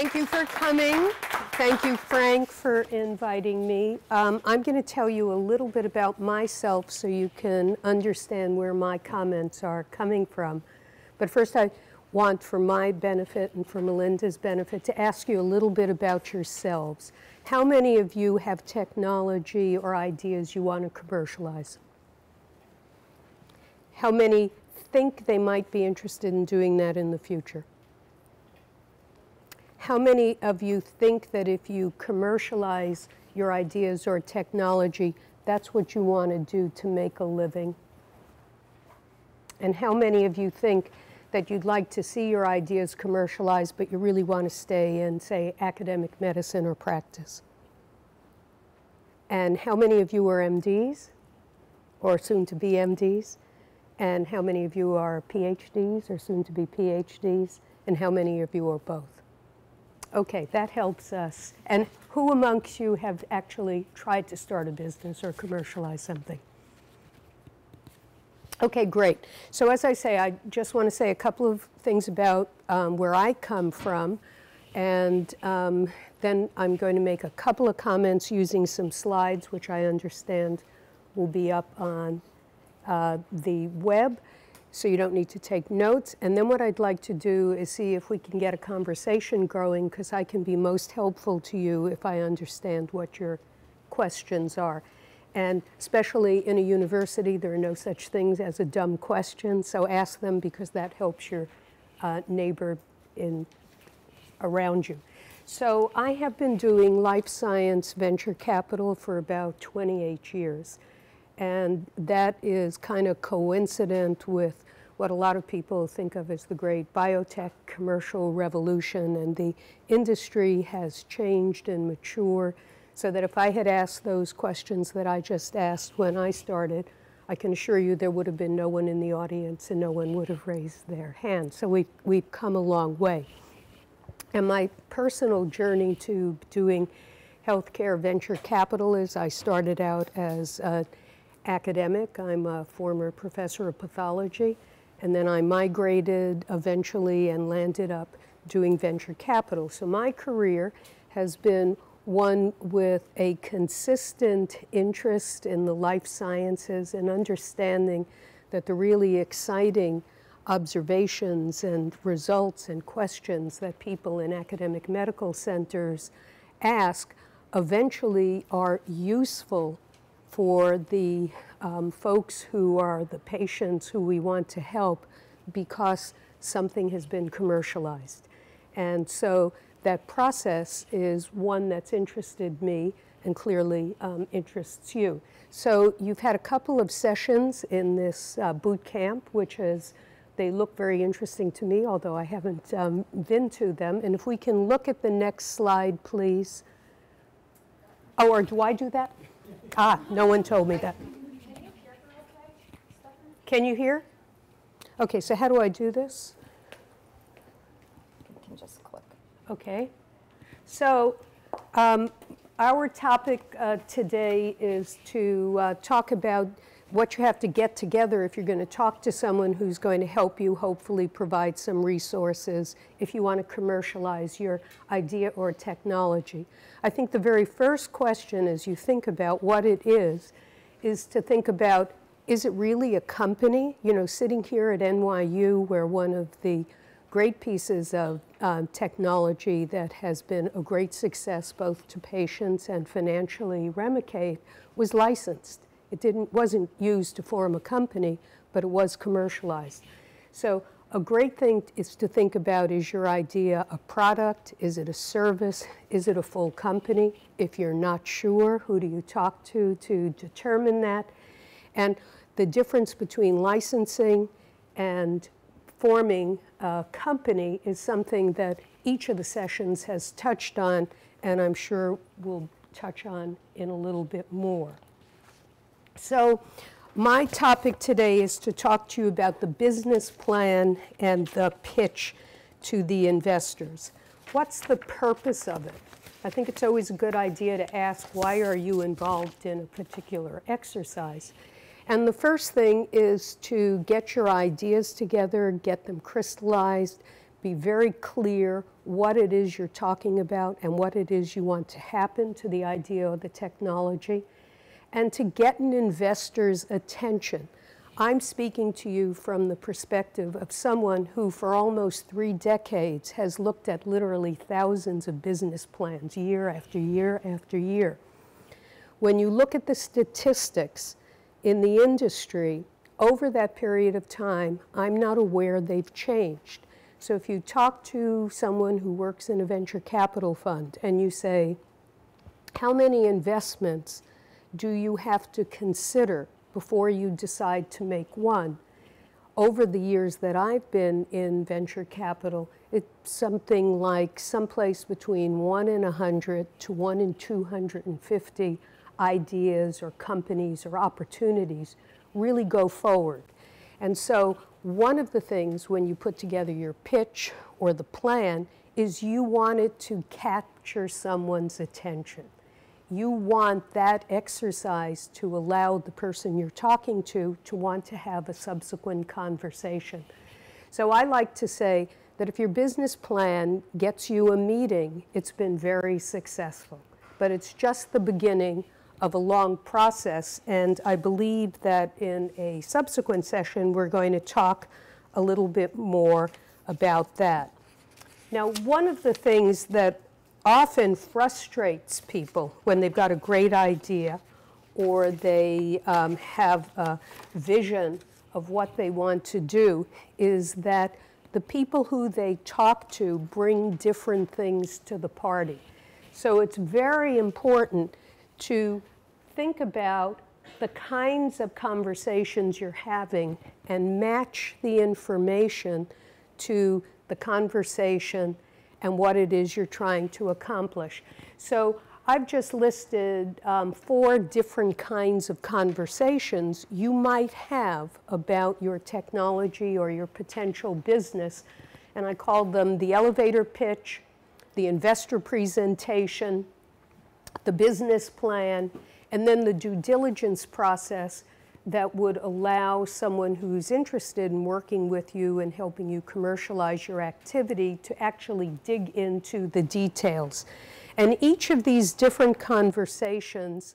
Thank you for coming. Thank you, Frank, for inviting me. I'm going to tell you a little bit about myself so you can understand where my comments are coming from. But first, I want, for my benefit and for Melinda's benefit, to ask you a little bit about yourselves. How many of you have technology or ideas you want to commercialize? How many think they might be interested in doing that in the future? How many of you think that if you commercialize your ideas or technology, that's what you want to do to make a living? And how many of you think that you'd like to see your ideas commercialized, but you really want to stay in, say, academic medicine or practice? And how many of you are MDs or soon to be MDs? And how many of you are PhDs or soon to be PhDs? And how many of you are both? Okay, that helps us. And who amongst you have actually tried to start a business or commercialize something? Okay, great. So as I say, I just want to say a couple of things about where I come from, and then I'm going to make a couple of comments using some slides, which I understand will be up on the web, so you don't need to take notes. And then what I'd like to do is see if we can get a conversation going, because I can be most helpful to you if I understand what your questions are. And especially in a university, there are no such things as a dumb question, so ask them, because that helps your neighbor around you. So I have been doing life science venture capital for about 28 years. And that is kind of coincident with what a lot of people think of as the great biotech commercial revolution. And the industry has changed and matured, so that if I had asked those questions that I just asked when I started, I can assure you there would have been no one in the audience and no one would have raised their hand. So we've come a long way. And my personal journey to doing healthcare venture capital is I started out as an academic. I'm a former professor of pathology. And then I migrated eventually and landed up doing venture capital. So my career has been one with a consistent interest in the life sciences and understanding that the really exciting observations and results and questions that people in academic medical centers ask eventually are useful for the folks who are the patients who we want to help, because something has been commercialized. And so that process is one that's interested me and clearly interests you. So you've had a couple of sessions in this boot camp, which is, they look very interesting to me, although I haven't been to them. And if we can look at the next slide, please. Oh, or do I do that? Ah, no one told me that. Can you hear? Okay, so how do I do this? You can just click. Okay. So our topic today is to talk about what you have to get together if you're going to talk to someone who's going to help you, hopefully provide some resources if you want to commercialize your idea or technology. I think the very first question as you think about what it is to think about, is it really a company? You know, sitting here at NYU, where one of the great pieces of technology that has been a great success both to patients and financially, Remicade, was licensed. It wasn't used to form a company, but it was commercialized. So a great thing is to think about, is your idea a product? Is it a service? Is it a full company? If you're not sure, who do you talk to determine that? And the difference between licensing and forming a company is something that each of the sessions has touched on, and I'm sure we'll touch on in a little bit more. So my topic today is to talk to you about the business plan and the pitch to the investors. What's the purpose of it? I think it's always a good idea to ask, why are you involved in a particular exercise? And the first thing is to get your ideas together, get them crystallized, be very clear what it is you're talking about and what it is you want to happen to the idea or the technology, and to get an investor's attention. I'm speaking to you from the perspective of someone who for almost 3 decades has looked at literally thousands of business plans year after year after year. When you look at the statistics in the industry over that period of time, I'm not aware they've changed. So if you talk to someone who works in a venture capital fund and you say, how many investments do you have to consider before you decide to make one? Over the years that I've been in venture capital, it's something like someplace between 1 in 100 to 1 in 250 ideas or companies or opportunities really go forward. And so one of the things when you put together your pitch or the plan is you want it to capture someone's attention. You want that exercise to allow the person you're talking to want to have a subsequent conversation. So I like to say that if your business plan gets you a meeting, it's been very successful. But it's just the beginning of a long process. And I believe that in a subsequent session, we're going to talk a little bit more about that. Now, one of the things that often frustrates people when they've got a great idea or they have a vision of what they want to do is that the people who they talk to bring different things to the party. So it's very important to think about the kinds of conversations you're having and match the information to the conversation and what it is you're trying to accomplish. So I've just listed 4 different kinds of conversations you might have about your technology or your potential business. And I call them the elevator pitch, the investor presentation, the business plan, and then the due diligence process that would allow someone who's interested in working with you and helping you commercialize your activity to actually dig into the details. And each of these different conversations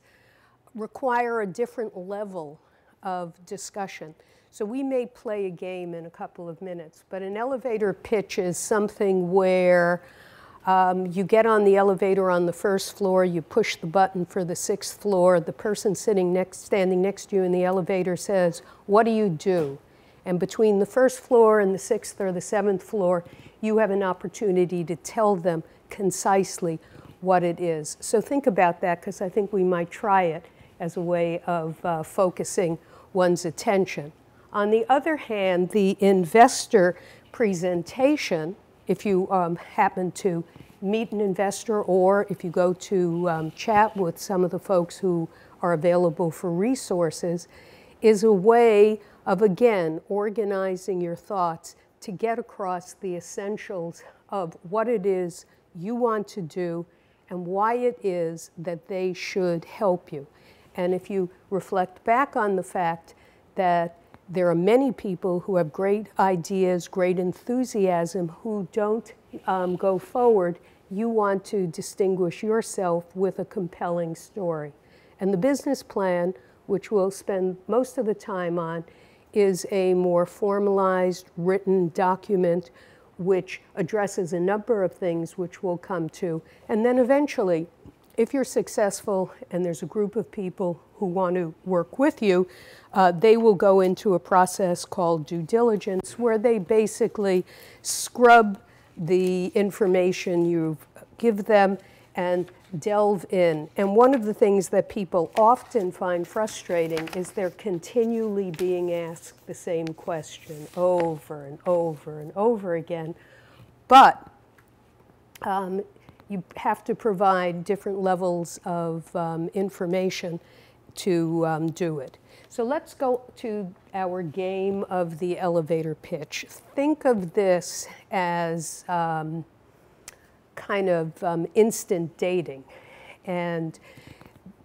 require a different level of discussion. So we may play a game in a couple of minutes, but an elevator pitch is something where you get on the elevator on the 1st floor, you push the button for the 6th floor, the person standing next to you in the elevator says, what do you do? And between the 1st floor and the 6th or the 7th floor, you have an opportunity to tell them concisely what it is. So think about that, because I think we might try it as a way of focusing one's attention. On the other hand, the investor presentation, if you happen to meet an investor or if you go to chat with some of the folks who are available for resources, is a way of, again, organizing your thoughts to get across the essentials of what it is you want to do and why it is that they should help you. And if you reflect back on the fact that there are many people who have great ideas, great enthusiasm, who don't go forward, you want to distinguish yourself with a compelling story. And the business plan, which we'll spend most of the time on, is a more formalized, written document which addresses a number of things which we'll come to. And then eventually, if you're successful and there's a group of people who want to work with you, they will go into a process called due diligence, where they basically scrub the information you give them and delve in. And one of the things that people often find frustrating is they're continually being asked the same question over and over and over again. But you have to provide different levels of information to do it. So let's go to our game of the elevator pitch. Think of this as kind of instant dating,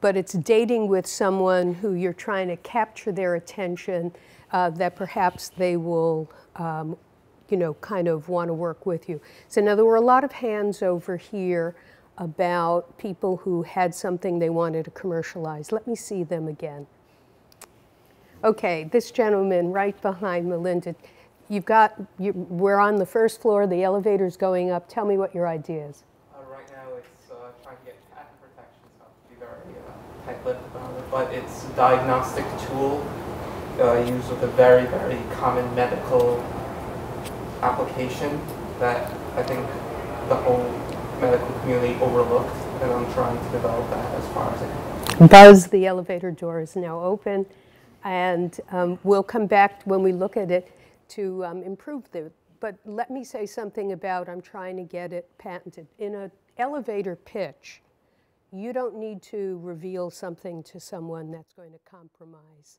but it's dating with someone who you're trying to capture their attention that perhaps they will kind of want to work with you. So now there were a lot of hands over here about people who had something they wanted to commercialize. Let me see them again. Okay, this gentleman right behind Melinda. You've got, we're on the first floor, the elevator's going up. Tell me what your idea is. Right now it's trying to get patent protection, so these are but it's a diagnostic tool used with a very, very common medical application that I think the whole medical community overlooked, and I'm trying to develop that as far as I can. Buzz, the elevator door is now open, and we'll come back when we look at it to improve the, but let me say something about I'm trying to get it patented. In an elevator pitch, you don't need to reveal something to someone that's going to compromise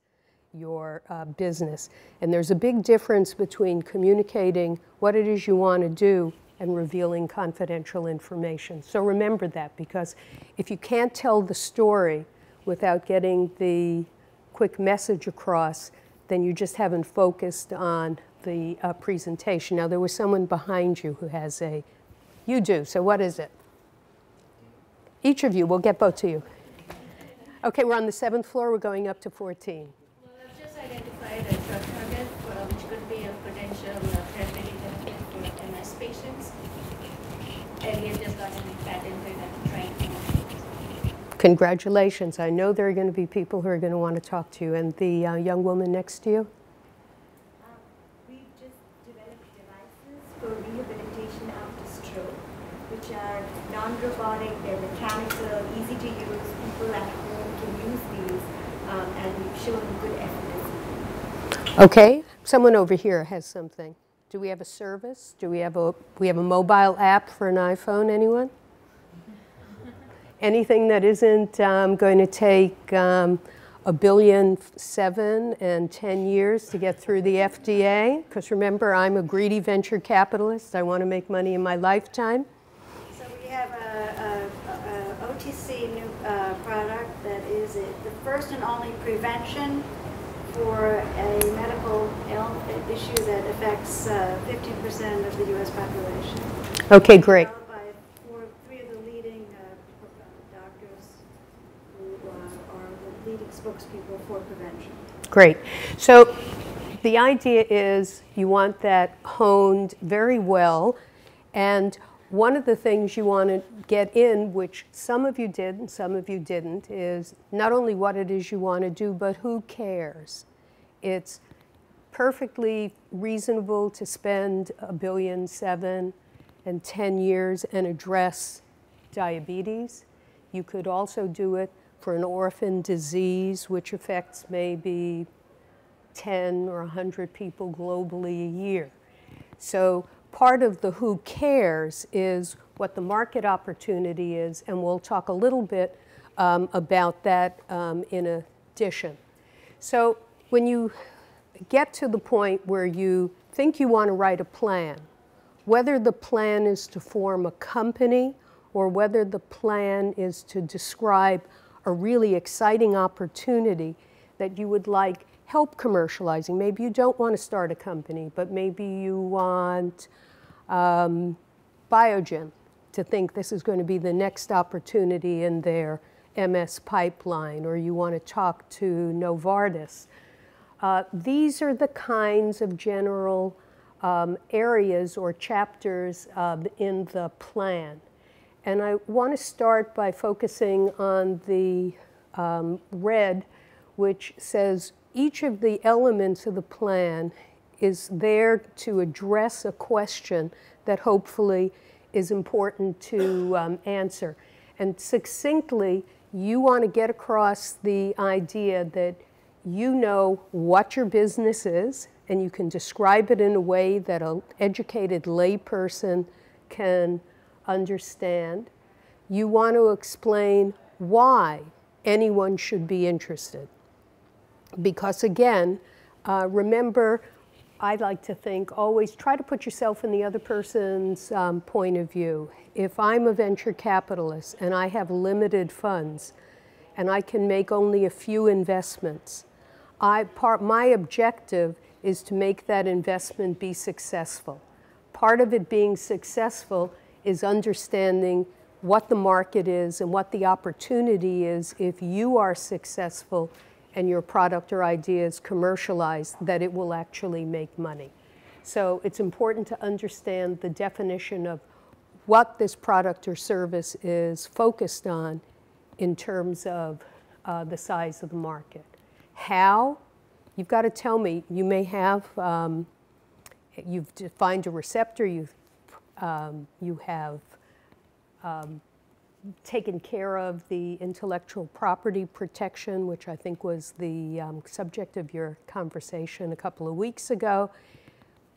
your business. And there's a big difference between communicating what it is you want to do and revealing confidential information. So remember that, because if you can't tell the story without getting the quick message across, then you just haven't focused on the presentation. Now, there was someone behind you who has a, you do, so what is it? Each of you, we'll get both to you. Okay, we're on the 7th floor, we're going up to 14. Well, I've just identified a drug target, which could be a potential therapeutic benefit for MS patients. And we have just gotten it patented and trying to make it. Congratulations, I know there are going to be people who are going to want to talk to you. And the young woman next to you? Non-robotic, they're mechanical, easy to use, people at home can use these, and we've shown good efficacy. Okay, someone over here has something. Do we have a service? Do we have a mobile app for an iPhone, anyone? Anything that isn't going to take 1 billion, 7, and 10 years to get through the FDA? Because remember, I'm a greedy venture capitalist. I want to make money in my lifetime. We have a OTC new product that is the first and only prevention for a medical issue that affects 15% of the U.S. population. Okay, great. By three of the leading doctors who are the leading spokespeople for prevention. Great. So the idea is you want that honed very well, and one of the things you want to get in, which some of you did and some of you didn't, is not only what it is you want to do, but who cares? It's perfectly reasonable to spend 1 billion, 7, and 10 years and address diabetes. You could also do it for an orphan disease, which affects maybe 10 or 100 people globally a year. So part of the who cares is what the market opportunity is, and we'll talk a little bit about that in addition. So when you get to the point where you think you want to write a plan, whether the plan is to form a company or whether the plan is to describe a really exciting opportunity that you would like help commercializing. Maybe you don't want to start a company, but maybe you want Biogen to think this is going to be the next opportunity in their MS pipeline, or you want to talk to Novartis. These are the kinds of general areas or chapters in the plan. And I want to start by focusing on the red, which says, each of the elements of the plan is there to address a question that hopefully is important to answer. And succinctly, you want to get across the idea that you know what your business is, and you can describe it in a way that an educated layperson can understand. You want to explain why anyone should be interested. Because again, remember, I like to think always try to put yourself in the other person's point of view. If I'm a venture capitalist and I have limited funds and I can make only a few investments, my objective is to make that investment be successful. Part of it being successful is understanding what the market is and what the opportunity is if you are successful and your product or idea is commercialized, that it will actually make money. So it's important to understand the definition of what this product or service is focused on in terms of the size of the market. How? You've got to tell me. You may have, you've defined a receptor, you have taken care of the intellectual property protection, which I think was the subject of your conversation a couple of weeks ago.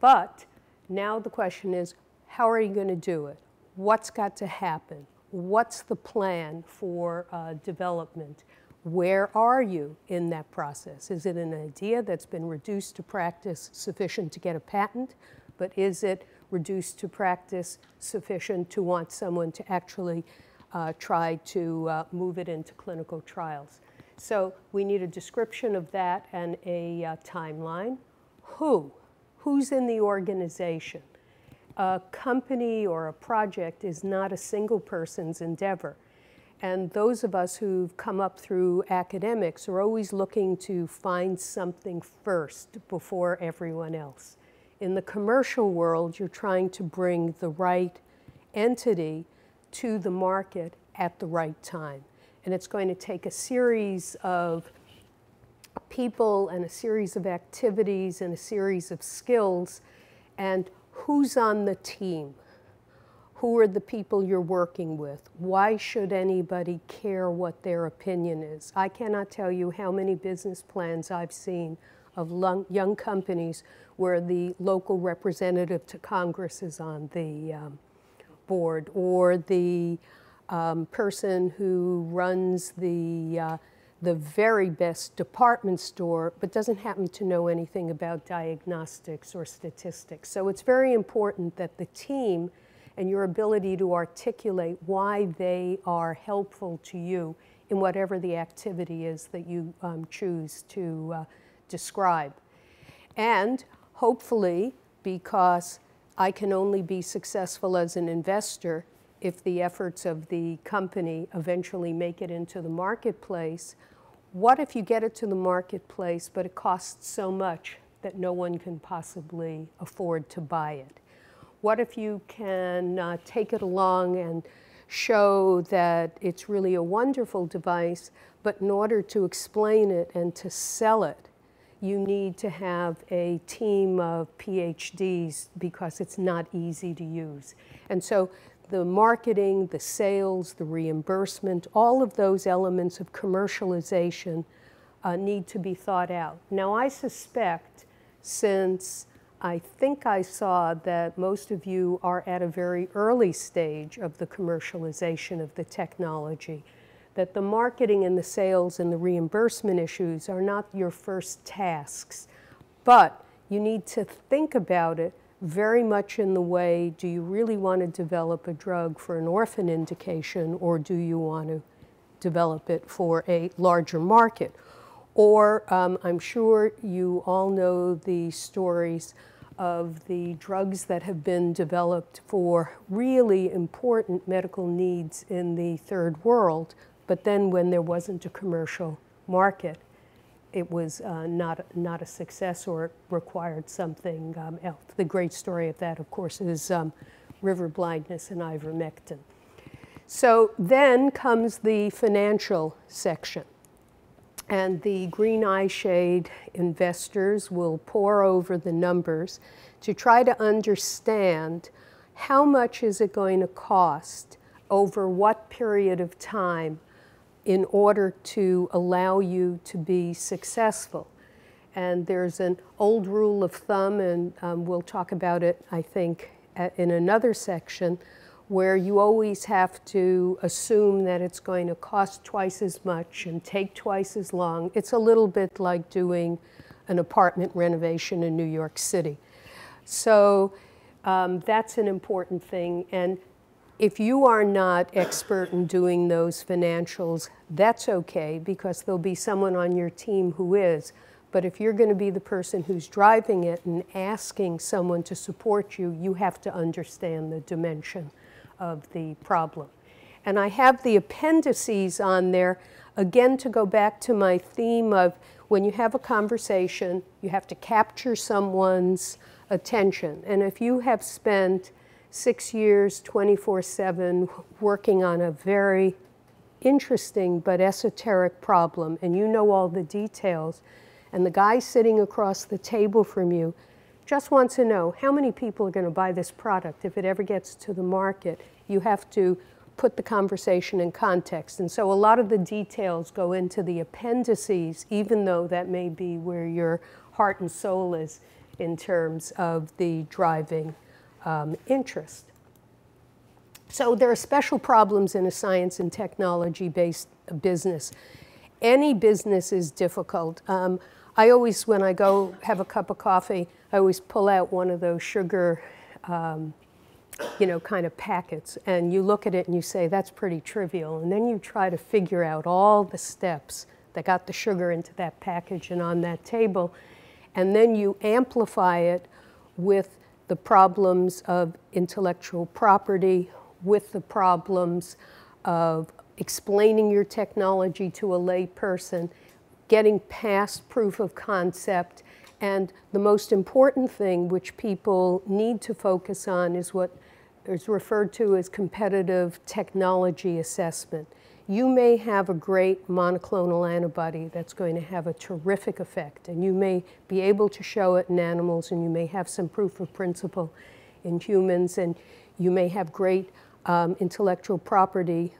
But now the question is, how are you going to do it? What's got to happen? What's the plan for development? Where are you in that process? Is it an idea that's been reduced to practice sufficient to get a patent? But is it reduced to practice sufficient to want someone to actually try to move it into clinical trials? So we need a description of that and a timeline. Who's in the organization? A company or a project is not a single person's endeavor. And those of us who've come up through academics are always looking to find something first before everyone else. In the commercial world, you're trying to bring the right entity to the market at the right time. And it's going to take a series of people and a series of activities and a series of skills. And who's on the team? Who are the people you're working with? Why should anybody care what their opinion is? I cannot tell you how many business plans I've seen of young companies where the local representative to Congress is on the board, or the person who runs the very best department store, but doesn't happen to know anything about diagnostics or statistics. So it's very important that the team and your ability to articulate why they are helpful to you in whatever the activity is that you choose to describe. And hopefully, because I can only be successful as an investor if the efforts of the company eventually make it into the marketplace, what if you get it to the marketplace, but it costs so much that no one can possibly afford to buy it? What if you can take it along and show that it's really a wonderful device, but in order to explain it and to sell it, you need to have a team of PhDs because it's not easy to use. And so the marketing, the sales, the reimbursement, all of those elements of commercialization need to be thought out. Now, I suspect, since I think I saw that most of you are at a very early stage of the commercialization of the technology, that the marketing and the sales and the reimbursement issues are not your first tasks. But you need to think about it very much in the way, do you really want to develop a drug for an orphan indication, or do you want to develop it for a larger market? Or I'm sure you all know the stories of the drugs that have been developed for really important medical needs in the third world, but then when there wasn't a commercial market, it was not a success, or it required something else. The great story of that, of course, is river blindness and ivermectin. So then comes the financial section. And the green eye shade investors will pore over the numbers to try to understand how much is it going to cost over what period of time in order to allow you to be successful. And there's an old rule of thumb, and we'll talk about it, I think, in another section, where you always have to assume that it's going to cost twice as much and take twice as long. It's a little bit like doing an apartment renovation in New York City. So that's an important thing. And if you are not expert in doing those financials, that's okay, because there'll be someone on your team who is. But if you're going to be the person who's driving it and asking someone to support you, you have to understand the dimension of the problem. And I have the appendices on there, again, to go back to my theme of when you have a conversation, you have to capture someone's attention. And if you have spent 6 years, 24/7, working on a very interesting but esoteric problem, and you know all the details, and the guy sitting across the table from you just wants to know how many people are going to buy this product if it ever gets to the market, you have to put the conversation in context. And so a lot of the details go into the appendices, even though that may be where your heart and soul is in terms of the driving interest. So there are special problems in a science and technology-based business. Any business is difficult. I always, when I go have a cup of coffee, I always pull out one of those sugar, you know, kind of packets, and you look at it and you say, that's pretty trivial. And then you try to figure out all the steps that got the sugar into that package and on that table. And then you amplify it with the problems of intellectual property, with the problems of explaining your technology to a lay person, getting past proof of concept, and the most important thing which people need to focus on is what is referred to as competitive technology assessment. You may have a great monoclonal antibody that's going to have a terrific effect, and you may be able to show it in animals, and you may have some proof of principle in humans, and you may have great intellectual property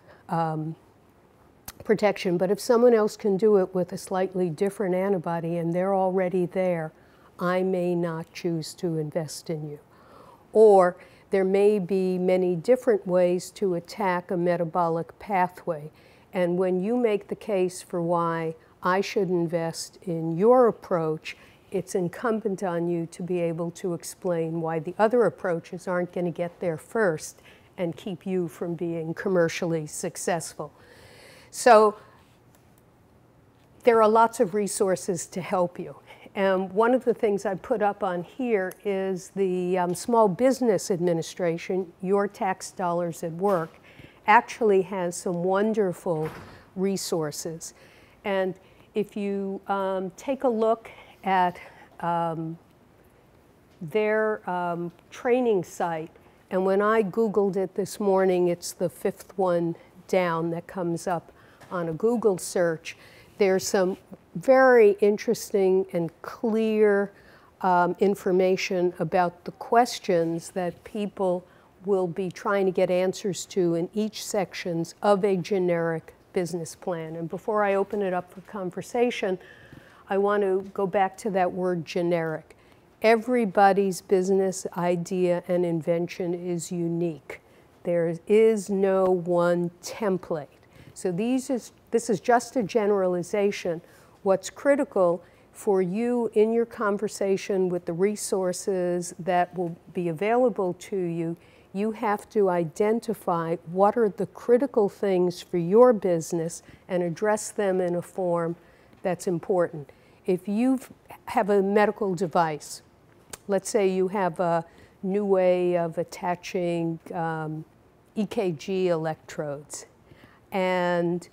protection, but if someone else can do it with a slightly different antibody and they're already there, I may not choose to invest in you. Or there may be many different ways to attack a metabolic pathway. And when you make the case for why I should invest in your approach, it's incumbent on you to be able to explain why the other approaches aren't going to get there first and keep you from being commercially successful. So there are lots of resources to help you. And one of the things I put up on here is the Small Business Administration, Your Tax Dollars at Work, actually has some wonderful resources. And if you take a look at their training site. And when I Googled it this morning, it's the 5th one down that comes up on a Google search. There's some very interesting and clear information about the questions that people will be trying to get answers to in each sections of a generic business plan. And before I open it up for conversation, I want to go back to that word generic. Everybody's business idea and invention is unique. There is no one template. So this is just a generalization. What's critical for you in your conversation with the resources that will be available to you, you have to identify what are the critical things for your business and address them in a form that's important. If you have a medical device, let's say you have a new way of attaching EKG electrodes, and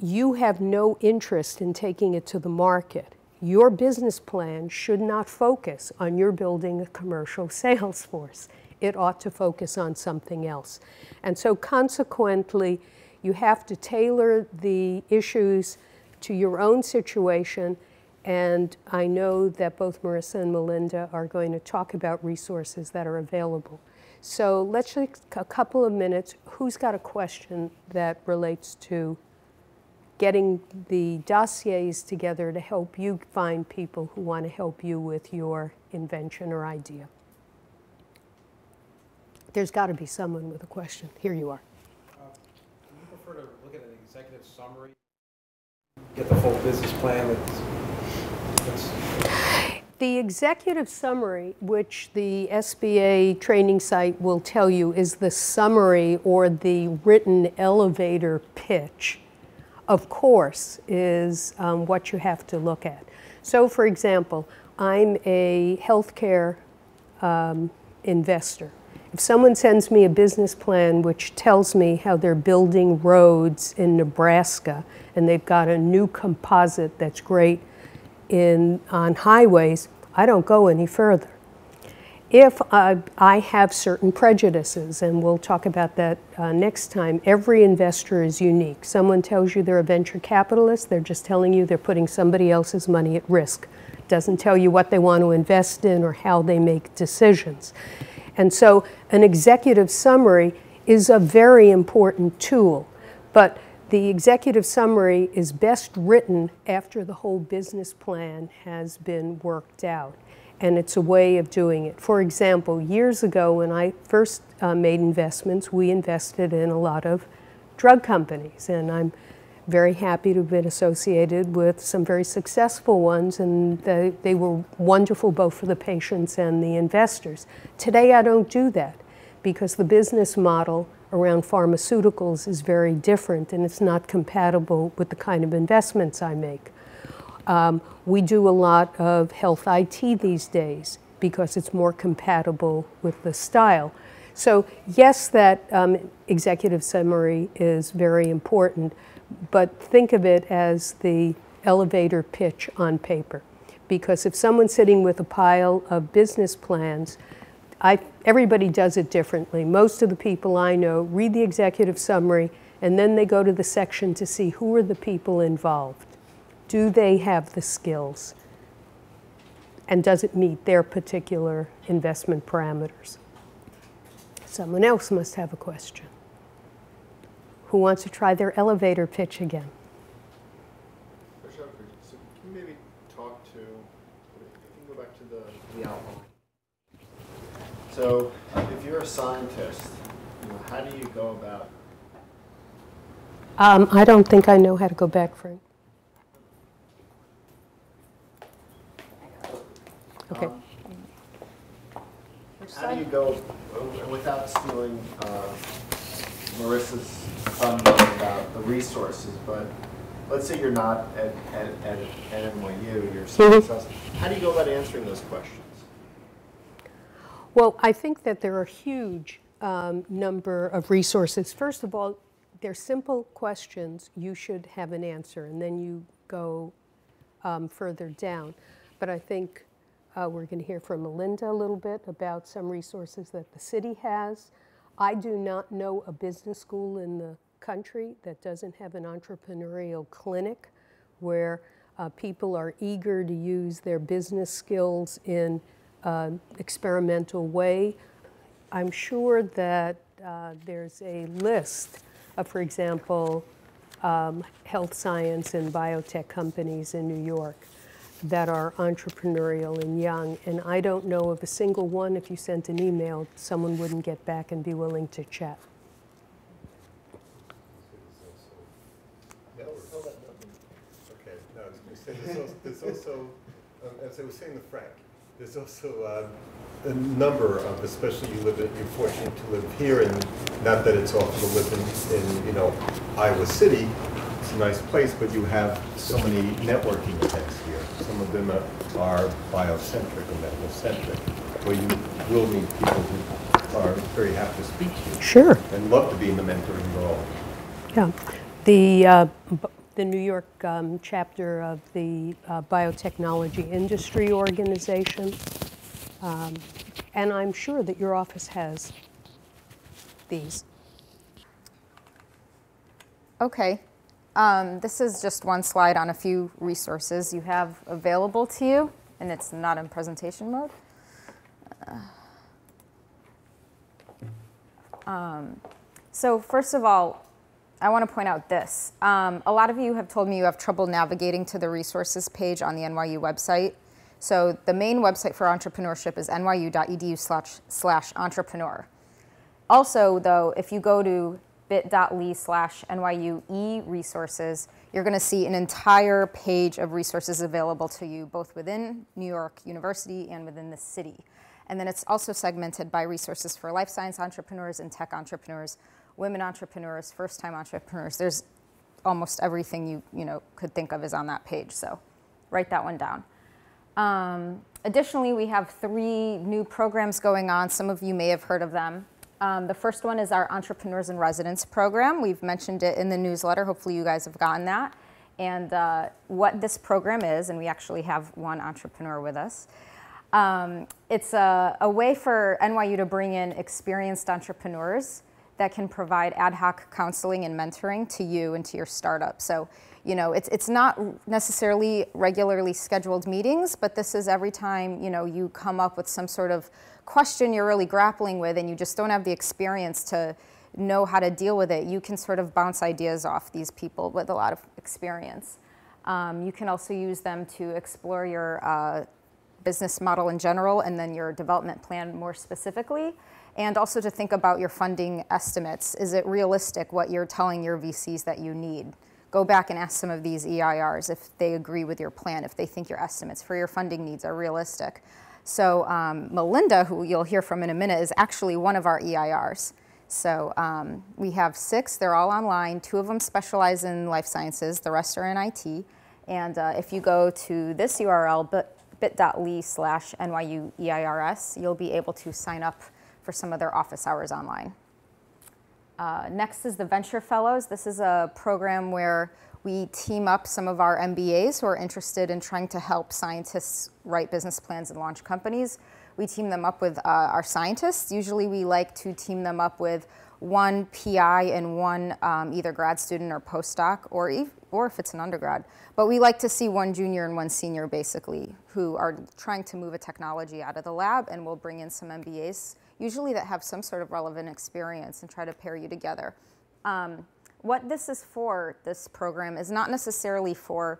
you have no interest in taking it to the market, your business plan should not focus on your building a commercial sales force. It ought to focus on something else. And so consequently, you have to tailor the issues to your own situation. And I know that both Marissa and Melinda are going to talk about resources that are available. So let's take a couple of minutes. Who's got a question that relates to getting the dossiers together to help you find people who want to help you with your invention or idea? There's got to be someone with a question. Here you are. Do you prefer to look at an executive summary? Get the full business plan. The executive summary, which the SBA training site will tell you is the summary or the written elevator pitch of course, is what you have to look at. So for example, I'm a healthcare investor. If someone sends me a business plan which tells me how they're building roads in Nebraska and they've got a new composite that's great on highways, I don't go any further. If I have certain prejudices, and we'll talk about that next time, every investor is unique. Someone tells you they're a venture capitalist, they're just telling you they're putting somebody else's money at risk. Doesn't tell you what they want to invest in or how they make decisions. And so an executive summary is a very important tool, but the executive summary is best written after the whole business plan has been worked out, and it's a way of doing it. For example, years ago when I first made investments, we invested in a lot of drug companies, and I'm very happy to have been associated with some very successful ones, and they were wonderful both for the patients and the investors. Today I don't do that because the business model around pharmaceuticals is very different and it's not compatible with the kind of investments I make. We do a lot of health IT these days because it's more compatible with the style. So yes, that executive summary is very important, but think of it as the elevator pitch on paper. Because if someone's sitting with a pile of business plans, everybody does it differently. Most of the people I know read the executive summary and then they go to the section to see who are the people involved. Do they have the skills? And does it meet their particular investment parameters? Someone else must have a question. Who wants to try their elevator pitch again? So can you maybe talk to, if you go back to the outline. So if you're a scientist, how do you go about? I don't think I know how to go back, Frank. Okay. How do you go without stealing Marissa's thunder about the resources, but let's say you're not at NYU, you're successful. How do you go about answering those questions? Well, I think that there are a huge number of resources. First of all, they're simple questions. You should have an answer, and then you go further down. But I think we're going to hear from Melinda a little bit about some resources that the city has. I do not know a business school in the country that doesn't have an entrepreneurial clinic where people are eager to use their business skills in an experimental way. I'm sure that there's a list of, for example, health science and biotech companies in New York that are entrepreneurial and young, and I don't know of a single one. If you sent an email, someone wouldn't get back and be willing to chat. Okay, no, I was going to say, there's also as I was saying to Frank, there's also a number of, especially you're fortunate to live here, and not that it's awful to live in Iowa City. It's a nice place, but you have so many networking events here. Some of them are biocentric or medical-centric, where you will meet people who are very happy to speak to you. Sure. And love to be in the mentoring role. Yeah. The New York chapter of the Biotechnology Industry Organization, and I'm sure that your office has these. Okay. This is just one slide on a few resources you have available to you, and it's not in presentation mode. So first of all, I want to point out this. A lot of you have told me you have trouble navigating to the resources page on the NYU website. So the main website for entrepreneurship is nyu.edu/entrepreneur. Also, though, if you go to bit.ly/NYU e-resources, you're going to see an entire page of resources available to you, both within New York University and within the city. And then it's also segmented by resources for life science entrepreneurs and tech entrepreneurs, women entrepreneurs, first-time entrepreneurs. There's almost everything you could think of is on that page. So write that one down. Additionally, we have 3 new programs going on. Some of you may have heard of them. The first one is our Entrepreneurs in Residence program. We've mentioned it in the newsletter. Hopefully you guys have gotten that. And what this program is, and we actually have one entrepreneur with us, it's a way for NYU to bring in experienced entrepreneurs that can provide ad hoc counseling and mentoring to you and to your startup. So, you know, it's not necessarily regularly scheduled meetings, but this is every time, you know, you come up with some sort of question you're really grappling with and you just don't have the experience to know how to deal with it, you can sort of bounce ideas off these people with a lot of experience. You can also use them to explore your business model in general and then your development plan more specifically, and also to think about your funding estimates. Is it realistic what you're telling your VCs that you need? Go back and ask some of these EIRs if they agree with your plan, if they think your estimates for your funding needs are realistic. So Melinda, who you'll hear from in a minute, is actually one of our EIRs. So we have 6, they're all online. 2 of them specialize in life sciences, the rest are in IT. And if you go to this URL, bit.ly/NYUEIRS, you'll be able to sign up for some of their office hours online. Next is the Venture Fellows. This is a program where we team up some of our MBAs who are interested in trying to help scientists write business plans and launch companies. We team them up with our scientists. Usually we like to team them up with 1 PI and 1 either grad student or postdoc, or if it's an undergrad. But we like to see 1 junior and 1 senior, basically, who are trying to move a technology out of the lab, and we'll bring in some MBAs, usually that have some sort of relevant experience, and try to pair you together. What this is for, this program, is not necessarily for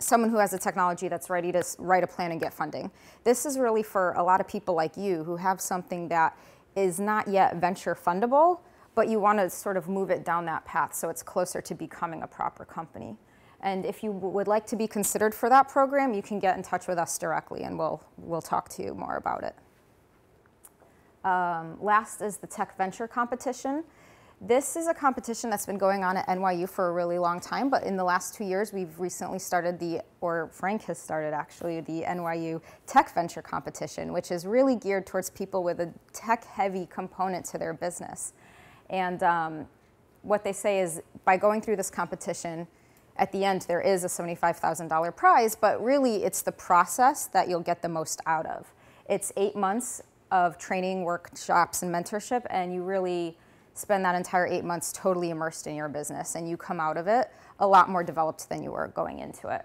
someone who has a technology that's ready to write a plan and get funding. This is really for a lot of people like you who have something that is not yet venture fundable, but you want to sort of move it down that path so it's closer to becoming a proper company. And if you would like to be considered for that program, you can get in touch with us directly and we'll talk to you more about it. Last is the Tech Venture Competition. This is a competition that's been going on at NYU for a really long time, but in the last 2 years, we've recently started or Frank has started actually, the NYU Tech Venture Competition, which is really geared towards people with a tech-heavy component to their business. And what they say is by going through this competition, at the end, there is a $75,000 prize, but really it's the process that you'll get the most out of. It's 8 months of training, workshops, and mentorship, and you really spend that entire 8 months totally immersed in your business, and you come out of it a lot more developed than you were going into it.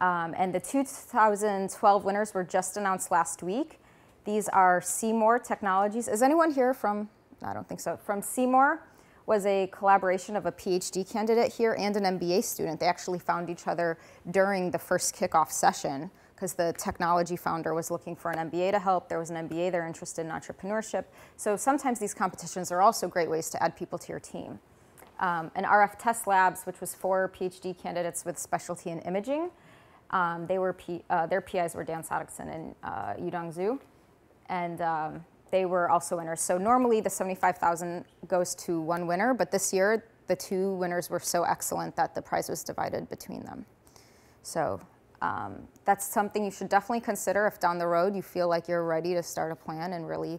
And the 2012 winners were just announced last week. These are Seymour Technologies. Is anyone here from, I don't think so, from Seymour? Was a collaboration of a PhD candidate here and an MBA student. They actually found each other during the first kickoff session because the technology founder was looking for an MBA to help. There was an MBA, they're interested in entrepreneurship. So sometimes these competitions are also great ways to add people to your team. And RF Test Labs, which was 4 PhD candidates with specialty in imaging, their PIs were Dan Sadochson and Yudong Zhu, and they were also winners. So normally the $75,000 goes to 1 winner, but this year the 2 winners were so excellent that the prize was divided between them. So that's something you should definitely consider if down the road you feel like you're ready to start a plan and really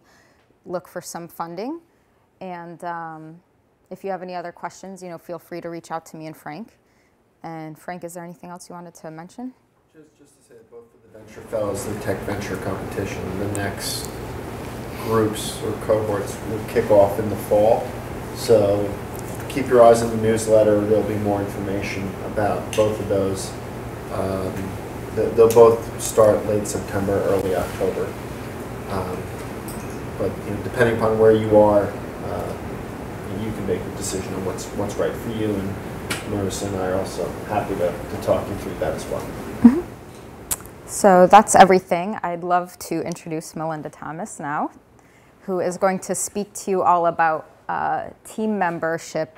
look for some funding. And if you have any other questions, you know, feel free to reach out to me and Frank. And Frank, is there anything else you wanted to mention? Just to say that both of the Venture Fellows, the Tech Venture Competition, and the next groups or cohorts will kick off in the fall. So keep your eyes on the newsletter. There'll be more information about both of those. They'll both start late September, early October. But you know, depending upon where you are, you can make a decision on what's right for you. And Marissa and I are also happy to talk you through that as well. Mm-hmm. So that's everything. I'd love to introduce Melinda Thomas now, who is going to speak to you all about team membership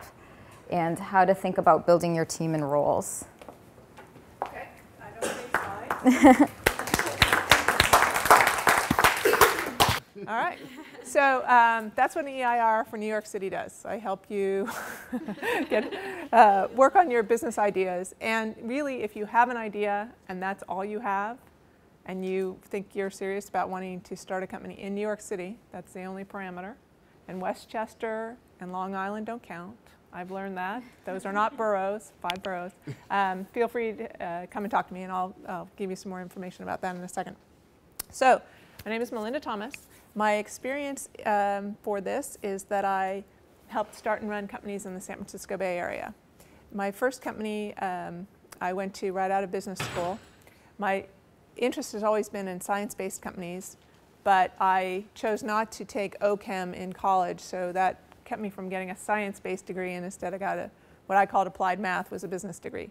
and how to think about building your team in roles. All right, So that's what an EIR for New York City does. I help you work on your business ideas. And really, if you have an idea and that's all you have, and you think you're serious about wanting to start a company in New York City, that's the only parameter, and Westchester and Long Island don't count. I've learned that. Those are not boroughs, 5 boroughs. Feel free to come and talk to me, and I'll give you some more information about that in a second. So my name is Melinda Thomas. My experience for this is that I helped start and run companies in the San Francisco Bay Area. My first company I went to right out of business school. My interest has always been in science-based companies, but I chose not to take OChem in college, so that kept me from getting a science-based degree, and instead I got a, what I called applied math, was a business degree.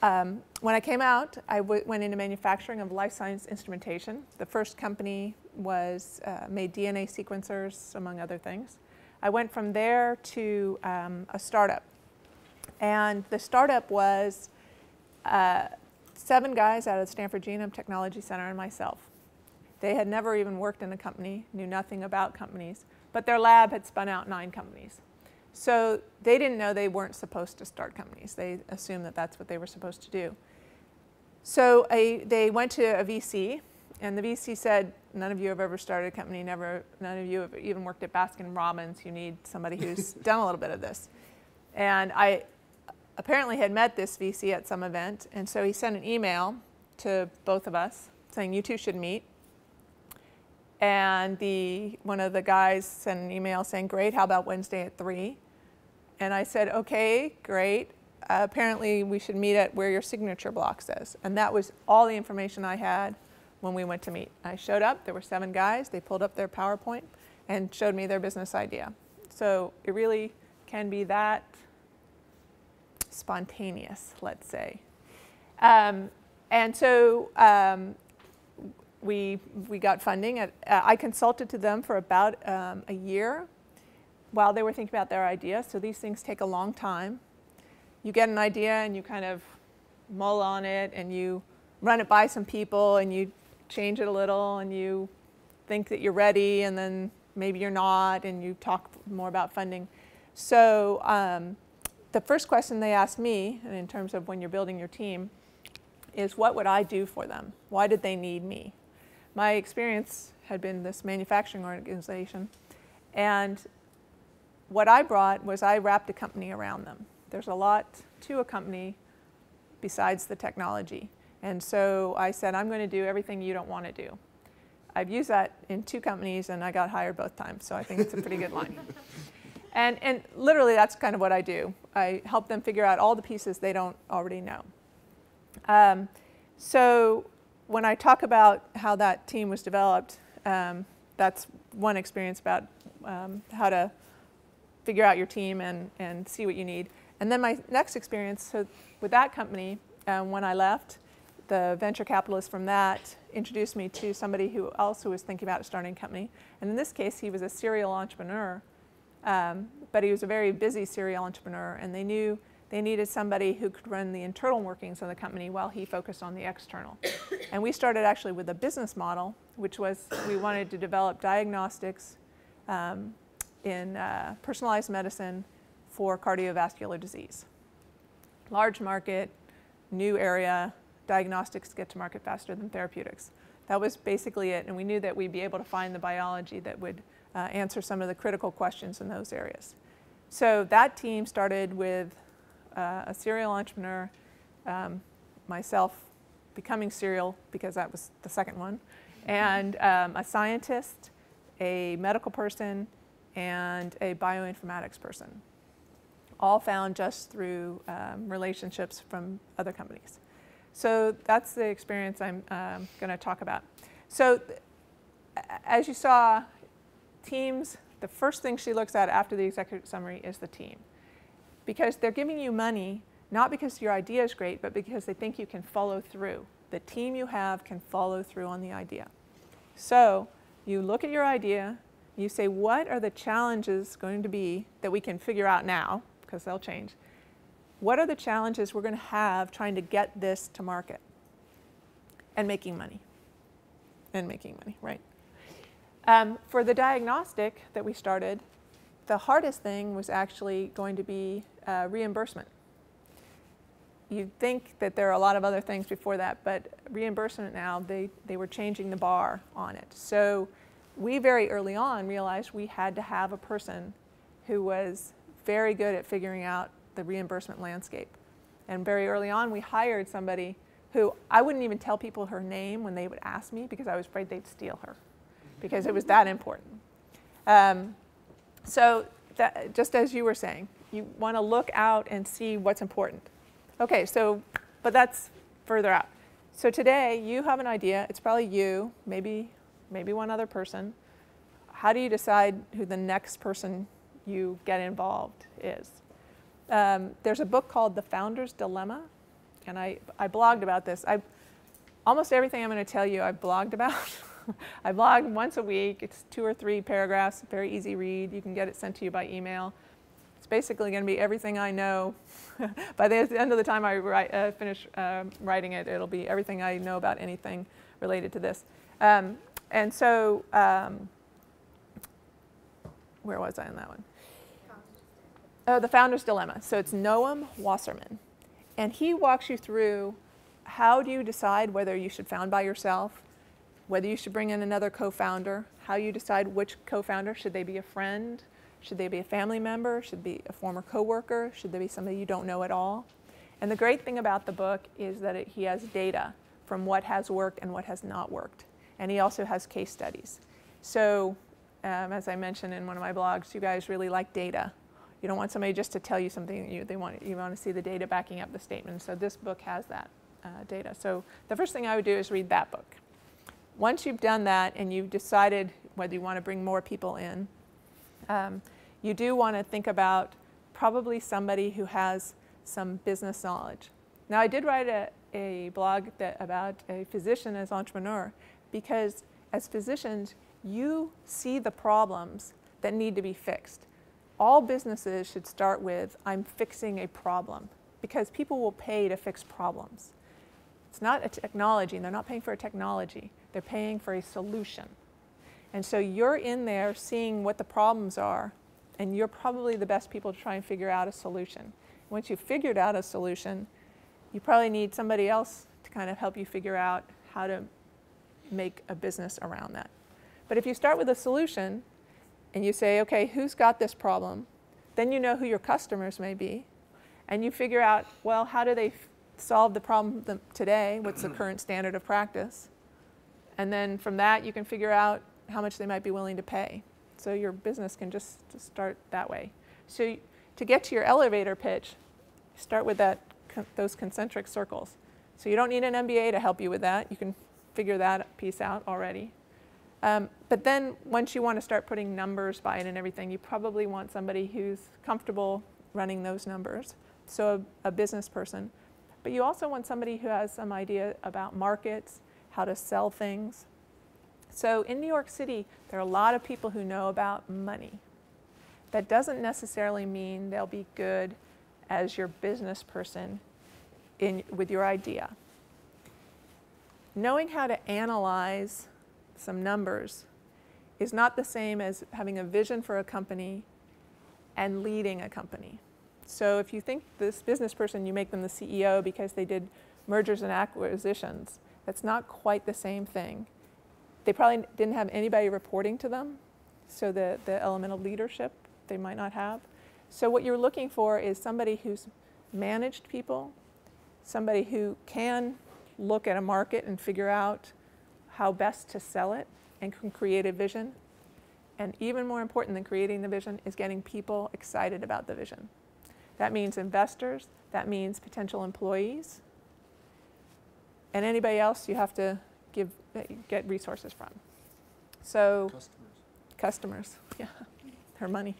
When I came out, I went into manufacturing of life science instrumentation. The first company was made DNA sequencers, among other things. I went from there to a startup, and the startup was 7 guys out of the Stanford Genome Technology Center and myself. They had never even worked in a company, knew nothing about companies, but their lab had spun out 9 companies. So they didn't know they weren't supposed to start companies. They assumed that that's what they were supposed to do. So they went to a VC, and the VC said, none of you have ever started a company, none of you have even worked at Baskin Robbins. You need somebody who's done a little bit of this. And I apparently had met this VC at some event, and so he sent an email to both of us saying, you two should meet. And one of the guys sent an email saying, great, how about Wednesday at 3? And I said, okay, great. Apparently we should meet at where your signature block says. And that was all the information I had when we went to meet. I showed up, there were 7 guys, they pulled up their PowerPoint and showed me their business idea. So it really can be that spontaneous, let's say. And so we got funding. I consulted to them for about a year while they were thinking about their idea. So these things take a long time. You get an idea and you kind of mull on it and you run it by some people and you change it a little and you think that you're ready and then maybe you're not and you talk more about funding. So the first question they asked me, and in terms of when you're building your team, is what would I do for them? Why did they need me? My experience had been this manufacturing organization, and what I brought was I wrapped a company around them. There's a lot to a company besides the technology, and so I said, I'm going to do everything you don't want to do. I've used that in 2 companies, and I got hired both times, so I think it's a pretty good line. And literally, that's kind of what I do. I help them figure out all the pieces they don't already know. So when I talk about how that team was developed, that's one experience about how to figure out your team and see what you need. And then my next experience, so with that company, when I left, the venture capitalist from that introduced me to somebody who was thinking about starting a company. And in this case, he was a serial entrepreneur. But he was a very busy serial entrepreneur, and they knew they needed somebody who could run the internal workings of the company while he focused on the external. And we started actually with a business model, which was we wanted to develop diagnostics in personalized medicine for cardiovascular disease. Large market, new area, diagnostics get to market faster than therapeutics. That was basically it, and we knew that we'd be able to find the biology that would answer some of the critical questions in those areas. So that team started with a serial entrepreneur, myself becoming serial because that was the second one, and a scientist, a medical person, and a bioinformatics person, all found just through relationships from other companies. So that's the experience I'm going to talk about. So as you saw, teams, the first thing she looks at after the executive summary is the team, because they're giving you money not because your idea is great, but because they think you can follow through. The team you have can follow through on the idea. So you look at your idea, you say, what are the challenges going to be that we can figure out now, because they'll change. What are the challenges we're going to have trying to get this to market and making money, right? For the diagnostic that we started, the hardest thing was actually going to be reimbursement. You'd think that there are a lot of other things before that, but reimbursement now, they were changing the bar on it. So we very early on realized we had to have a person who was very good at figuring out the reimbursement landscape. And very early on, we hired somebody who I wouldn't even tell people her name when they would ask me because I was afraid they'd steal her because it was that important. So that, just as you were saying, you want to look out and see what's important. Okay, so, but that's further out. So today, you have an idea. It's probably you, maybe one other person. How do you decide who the next person you get involved is? There's a book called The Founder's Dilemma, and I blogged about this. Almost everything I'm going to tell you I've blogged about. I blog once a week. It's 2 or 3 paragraphs, very easy read. You can get it sent to you by email. It's basically going to be everything I know. By the end of the time I finish writing it, it'll be everything I know about anything related to this. And so, where was I on that one? Oh, The Founder's Dilemma. So it's Noam Wasserman. And he walks you through how do you decide whether you should found by yourself, whether you should bring in another co-founder, how you decide which co-founder. Should they be a friend? Should they be a family member? Should they be a former coworker? Should they be somebody you don't know at all? And the great thing about the book is that he has data from what has worked and what has not worked. And he also has case studies. So as I mentioned in one of my blogs, you guys really like data. You don't want somebody just to tell you something. You want to see the data backing up the statement. So this book has that data. So the first thing I would do is read that book. Once you've done that and you've decided whether you want to bring more people in, you do want to think about probably somebody who has some business knowledge. Now, I did write a blog about a physician as entrepreneur because as physicians, you see the problems that need to be fixed. All businesses should start with, I'm fixing a problem, because people will pay to fix problems. It's not a technology, and they're not paying for a technology. They're paying for a solution. And so you're in there seeing what the problems are, and you're probably the best people to try and figure out a solution. Once you've figured out a solution, you probably need somebody else to kind of help you figure out how to make a business around that. But if you start with a solution, and you say, okay, who's got this problem? Then you know who your customers may be. And you figure out, well, how do they solve the problem today? What's the current standard of practice? And then from that, you can figure out how much they might be willing to pay. So your business can just start that way. So to get to your elevator pitch, start with those concentric circles. So you don't need an MBA to help you with that. You can figure that piece out already. But then once you want to start putting numbers by it and everything, you probably want somebody who's comfortable running those numbers, so a business person. But you also want somebody who has some idea about markets, how to sell things. So in New York City, there are a lot of people who know about money. That doesn't necessarily mean they'll be good as your business person with your idea. Knowing how to analyze some numbers is not the same as having a vision for a company and leading a company. So if you think this business person, you make them the CEO because they did mergers and acquisitions, that's not quite the same thing. They probably didn't have anybody reporting to them, so the element of leadership they might not have. So what you're looking for is somebody who's managed people, somebody who can look at a market and figure out how best to sell it and can create a vision. And even more important than creating the vision is getting people excited about the vision. That means investors, that means potential employees, and anybody else you have to get resources from. So customers, yeah, their money.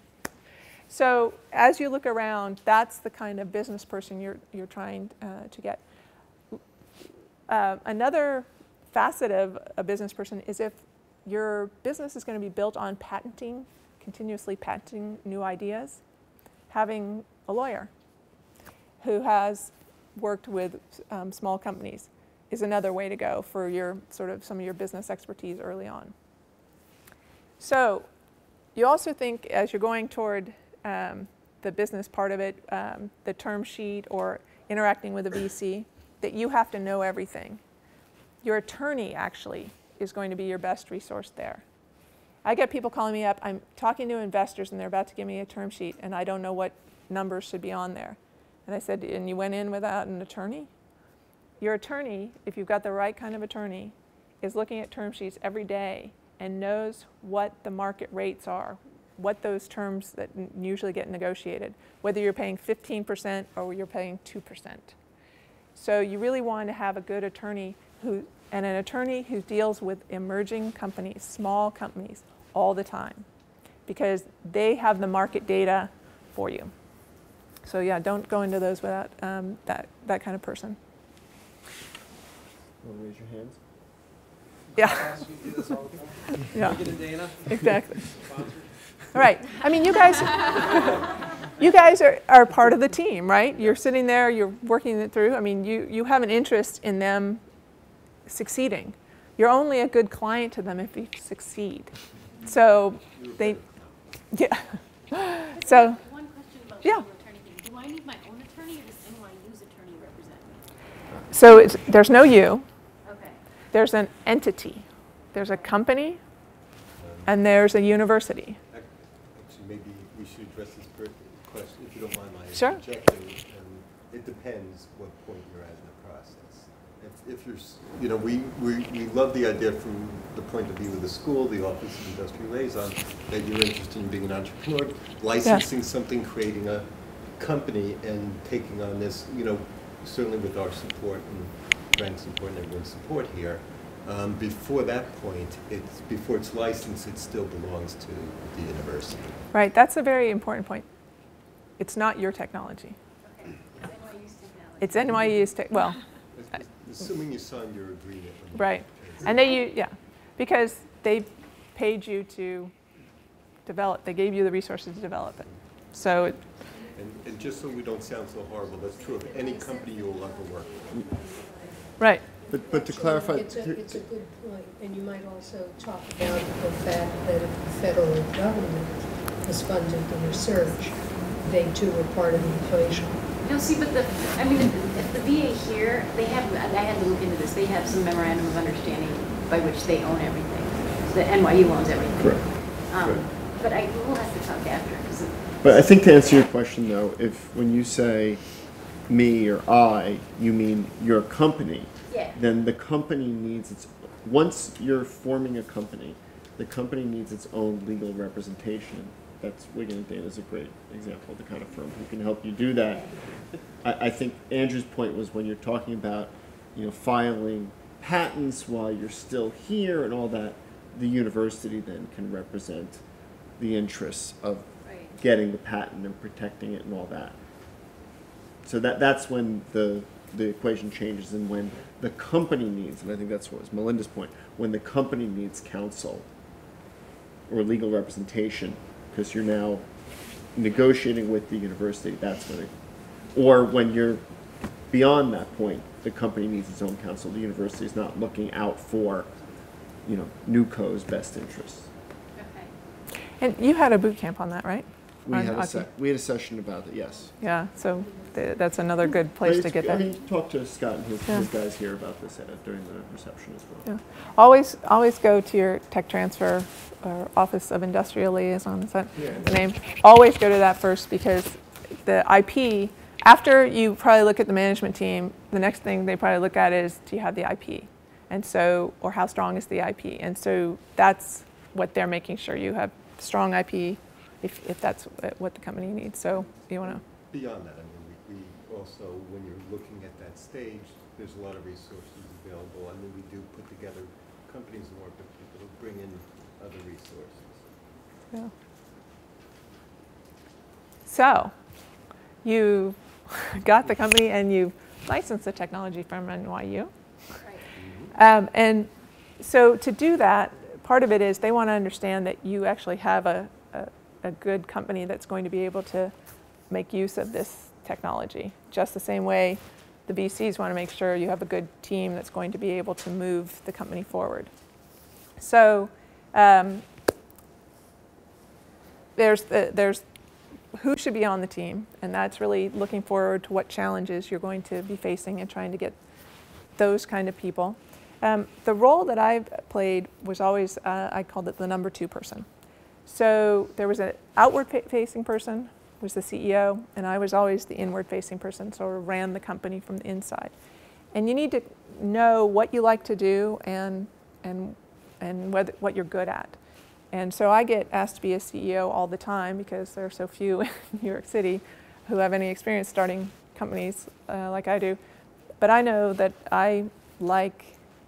So as you look around, that's the kind of business person you're trying to get. Another facet of a business person is if your business is going to be built on patenting, continuously patenting new ideas, having a lawyer who has worked with small companies is another way to go for your sort of some of your business expertise early on. So you also think, as you're going toward the business part of it, the term sheet or interacting with a VC, that you have to know everything. Your attorney, actually, is going to be your best resource there. I get people calling me up. I'm talking to investors, and they're about to give me a term sheet, and I don't know what numbers should be on there. And I said, and you went in without an attorney? Your attorney, if you've got the right kind of attorney, is looking at term sheets every day and knows what the market rates are, what those terms that usually get negotiated, whether you're paying 15% or you're paying 2%. So you really want to have a good attorney who, and an attorney who deals with emerging companies, small companies, all the time, because they have the market data for you. So yeah, don't go into those without that kind of person. You want to raise your hands? Yeah. You do this all the time. Yeah. Wiggin and Dana. Exactly. All right. I mean, you guys, you guys are part of the team, right? You're sitting there. You're working it through. I mean, you have an interest in them succeeding. You're only a good client to them if you succeed. So they, yeah. So. One question about your attorney thing. Do I need my own attorney, or does NYU's attorney represent me? So there's no you. There's an entity, there's a company, and there's a university. Actually, maybe we should address this question, if you don't mind my objection. It depends what point you're at in the process. If you're, you know, we love the idea from the point of view of the school, the Office of Industrial Liaison, that you're interested in being an entrepreneur, licensing something, creating a company, and taking on this, you know, certainly with our support and Frank's support and everyone's support here. Before that point, before it's licensed, it still belongs to the university. Right. That's a very important point. It's not your technology. Okay. It's NYU's technology. Well, assuming you signed your agreement. Right. And they, because they paid you to develop. They gave you the resources to develop it. So. And just so we don't sound so horrible, that's true of any company you will ever work with. Right. But to clarify, it's a good point, and you might also talk about the fact that if the federal government has funded the research, they too are part of the equation. No, see, but I mean, if the VA here, they have, I had to look into this, they have some memorandum of understanding by which they own everything. So the NYU owns everything. Correct. Correct. But we'll have to talk after. But I think to answer your question, though, when you say me or I, you mean your company, then the company needs its, once you're forming a company, the company needs its own legal representation. That's Wiggin and Dana is a great example of the kind of firm who can help you do that. I think Andrew's point was when you're talking about, you know, filing patents while you're still here and all that, the university then can represent the interests of getting the patent and protecting it and all that. So that's when the equation changes, and when the company needs, and I think that's what was Melinda's point, when the company needs counsel or legal representation, because you're now negotiating with the university, that's when it, or when you're beyond that point, the company needs its own counsel. The university is not looking out for, you know, NUCO's best interests. Okay. And you had a boot camp on that, right? We had a session about it, yes. Yeah, so that's another good place to get that. I mean, talk to Scott and his guys here about this during the reception as well. Yeah. Always go to your tech transfer or Office of Industrial Liaison, is that the name? Always go to that first, because the IP, after you probably look at the management team, the next thing they probably look at is, do you have the IP? And so, or how strong is the IP? And so that's what they're making sure, you have strong IP, if that's what the company needs. So you want to? Beyond that, I mean, we also, when you're looking at that stage, there's a lot of resources available. I mean, we do put together companies and work with people who bring in other resources. Yeah. So you got the company and you licensed the technology from NYU. Right. And so to do that, part of it is they want to understand that you actually have a good company that's going to be able to make use of this technology. Just the same way the VCs want to make sure you have a good team that's going to be able to move the company forward. So there's who should be on the team, and that's really looking forward to what challenges you're going to be facing and trying to get those kind of people. The role that I've played was always, I called it the number two person. So there was an outward-facing person, was the CEO, and I was always the inward-facing person, so I ran the company from the inside. And you need to know what you like to do and whether, what you're good at. And so I get asked to be a CEO all the time because there are so few in New York City who have any experience starting companies like I do. But I know that I like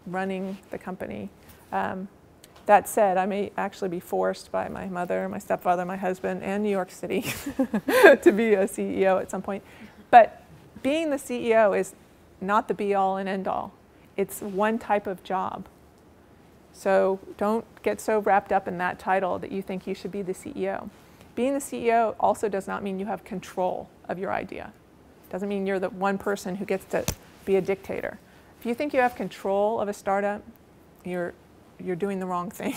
running the company. That said, I may actually be forced by my mother, my stepfather, my husband, and New York City to be a CEO at some point. But being the CEO is not the be-all and end-all. It's one type of job. So don't get so wrapped up in that title that you think you should be the CEO. Being the CEO also does not mean you have control of your idea. It doesn't mean you're the one person who gets to be a dictator. If you think you have control of a startup, you're doing the wrong thing.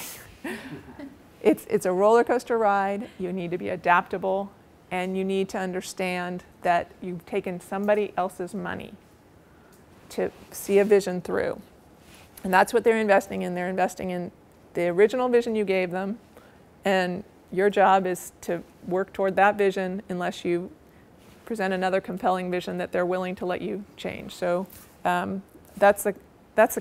It's a roller coaster ride. You need to be adaptable, and you need to understand that you've taken somebody else's money to see a vision through. And that's what they're investing in. They're investing in the original vision you gave them, and your job is to work toward that vision unless you present another compelling vision that they're willing to let you change. So that's the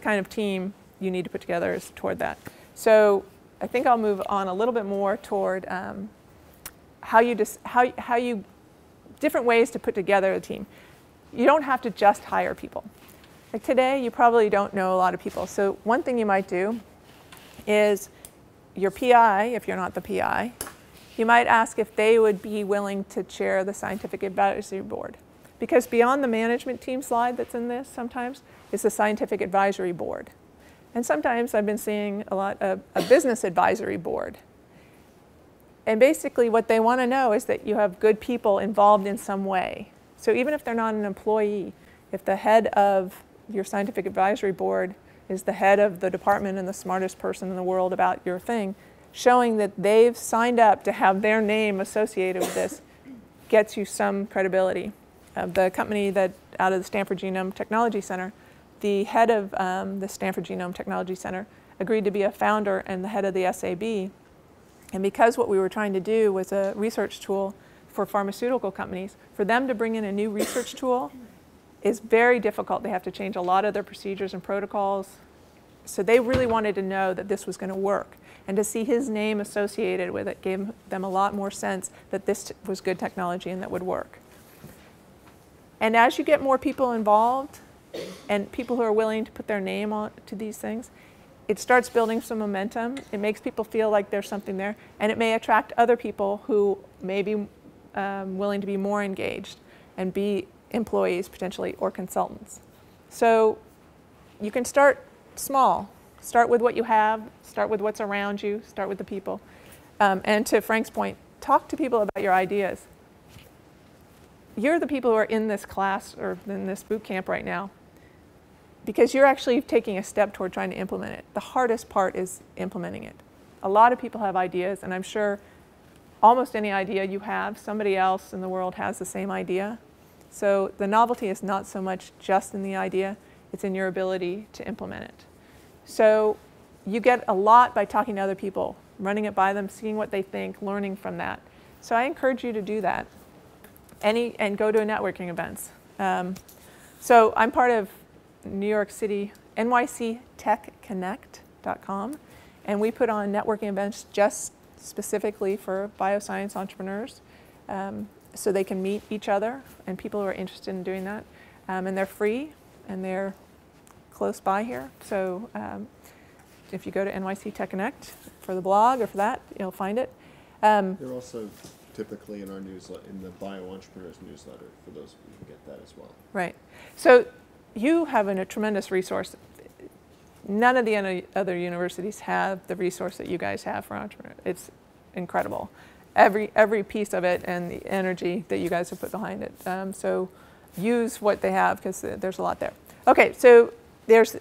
kind of team you need to put together is toward that. So I think I'll move on a little bit more toward different ways to put together a team. You don't have to just hire people. Like today, you probably don't know a lot of people. So one thing you might do is your PI, if you're not the PI, you might ask if they would be willing to chair the scientific advisory board. Because beyond the management team slide that's in this sometimes is the scientific advisory board. And sometimes I've been seeing a lot of a business advisory board. And basically what they want to know is that you have good people involved in some way. So even if they're not an employee, if the head of your scientific advisory board is the head of the department and the smartest person in the world about your thing, showing that they've signed up to have their name associated with this gets you some credibility. The company that out of the Stanford Genome Technology Center, the head of the Stanford Genome Technology Center agreed to be a founder and the head of the SAB. And because what we were trying to do was a research tool for pharmaceutical companies, for them to bring in a new research tool is very difficult. They have to change a lot of their procedures and protocols. So they really wanted to know that this was going to work. And to see his name associated with it gave them a lot more sense that this was good technology and that would work. And as you get more people involved and people who are willing to put their name on to these things, it starts building some momentum. It makes people feel like there's something there. And it may attract other people who may be willing to be more engaged and be employees potentially or consultants. So you can start small. Start with what you have, start with what's around you, start with the people. And to Frank's point, talk to people about your ideas. You're the people who are in this class or in this boot camp right now because you're actually taking a step toward trying to implement it. The hardest part is implementing it. A lot of people have ideas, and I'm sure almost any idea you have, somebody else in the world has the same idea. So the novelty is not so much just in the idea, it's in your ability to implement it. So you get a lot by talking to other people, running it by them, seeing what they think, learning from that. So I encourage you to do that and go to networking events. So I'm part of New York City, NYC Tech Connect.com, and we put on networking events just specifically for bioscience entrepreneurs. So they can meet each other and people who are interested in doing that. And they're free and they're close by here. So if you go to NYC Tech Connect for the blog or for that, you'll find it. They're also typically in our newsletter, in the Bio Entrepreneurs newsletter, for those of you who get that as well. Right. So you have a tremendous resource. None of the other universities have the resource that you guys have for entrepreneurs. It's incredible. Every piece of it and the energy that you guys have put behind it. So use what they have because there's a lot there. Okay, so there's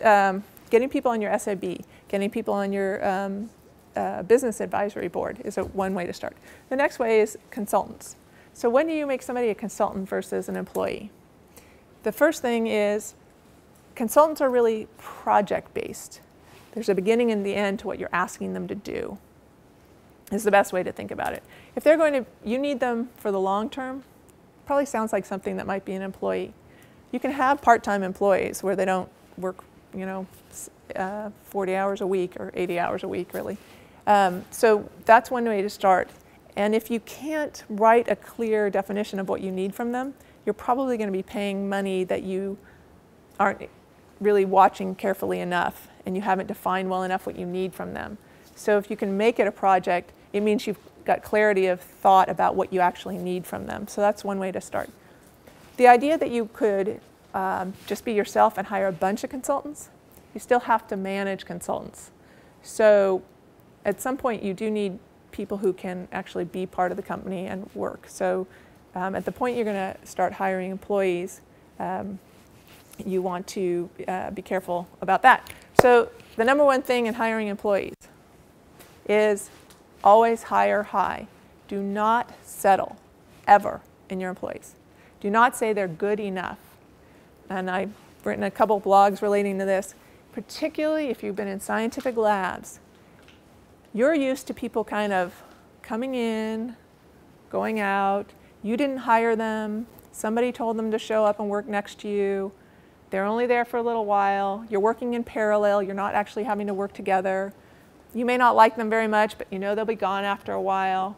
getting people on your SAB, getting people on your business advisory board is one way to start. The next way is consultants. So when do you make somebody a consultant versus an employee? The first thing is consultants are really project-based. There's a beginning and the end to what you're asking them to do. Is the best way to think about it. If they're going to, you need them for the long term, probably sounds like something that might be an employee. You can have part-time employees where they don't work, 40 hours a week or 80 hours a week, really. So that's one way to start. And if you can't write a clear definition of what you need from them, you're probably going to be paying money that you aren't really watching carefully enough, and you haven't defined well enough what you need from them. So if you can make it a project, it means you've got clarity of thought about what you actually need from them. So that's one way to start. The idea that you could just be yourself and hire a bunch of consultants, you still have to manage consultants. So at some point, you do need people who can actually be part of the company and work. So at the point you're going to start hiring employees, you want to be careful about that. So the number one thing in hiring employees is always hire high. Do not settle, ever, in your employees. Do not say they're good enough. And I've written a couple blogs relating to this, particularly if you've been in scientific labs. You're used to people kind of coming in, going out. You didn't hire them. Somebody told them to show up and work next to you. They're only there for a little while. You're working in parallel. You're not actually having to work together. You may not like them very much, but you know they'll be gone after a while.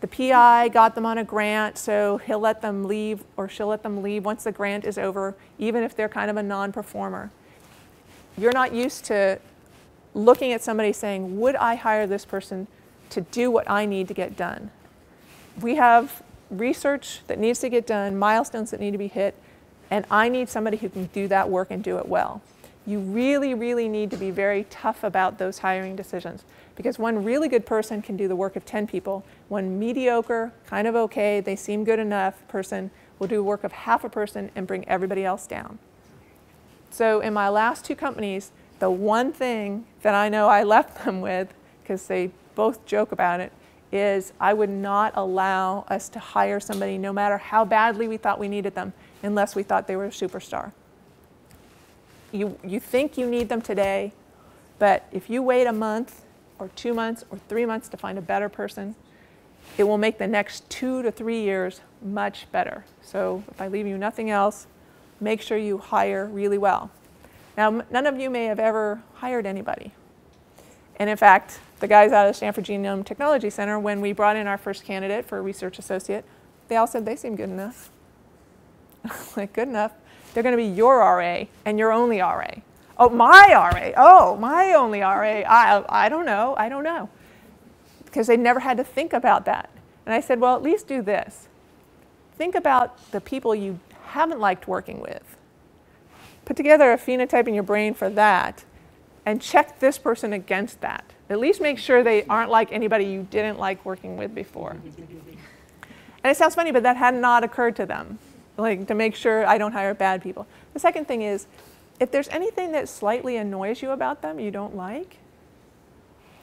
The PI got them on a grant, so he'll let them leave or she'll let them leave once the grant is over, even if they're kind of a non-performer. You're not used to looking at somebody saying, would I hire this person to do what I need to get done? We have research that needs to get done, milestones that need to be hit, and I need somebody who can do that work and do it well. You really, really need to be very tough about those hiring decisions, because one really good person can do the work of 10 people. One mediocre, kind of okay, they seem good enough person will do the work of half a person and bring everybody else down. So in my last two companies, the one thing that I know I left them with, because they both joke about it, is I would not allow us to hire somebody, no matter how badly we thought we needed them, unless we thought they were a superstar. You think you need them today, but if you wait a month or 2 months or 3 months to find a better person, it will make the next 2 to 3 years much better. So if I leave you nothing else, make sure you hire really well. Now, none of you may have ever hired anybody. And in fact, the guys out of the Stanford Genome Technology Center, when we brought in our first candidate for a research associate, they all said they seem good enough. Like, good enough. They're going to be your RA and your only RA. Oh, my RA. Oh, my only RA. I don't know. I don't know. Because they never had to think about that. And I said, well, at least do this. Think about the people you haven't liked working with. Put together a phenotype in your brain for that and check this person against that. At least make sure they aren't like anybody you didn't like working with before. And it sounds funny, but that had not occurred to them. Like, to make sure I don't hire bad people. The second thing is, if there's anything that slightly annoys you about them, you don't like,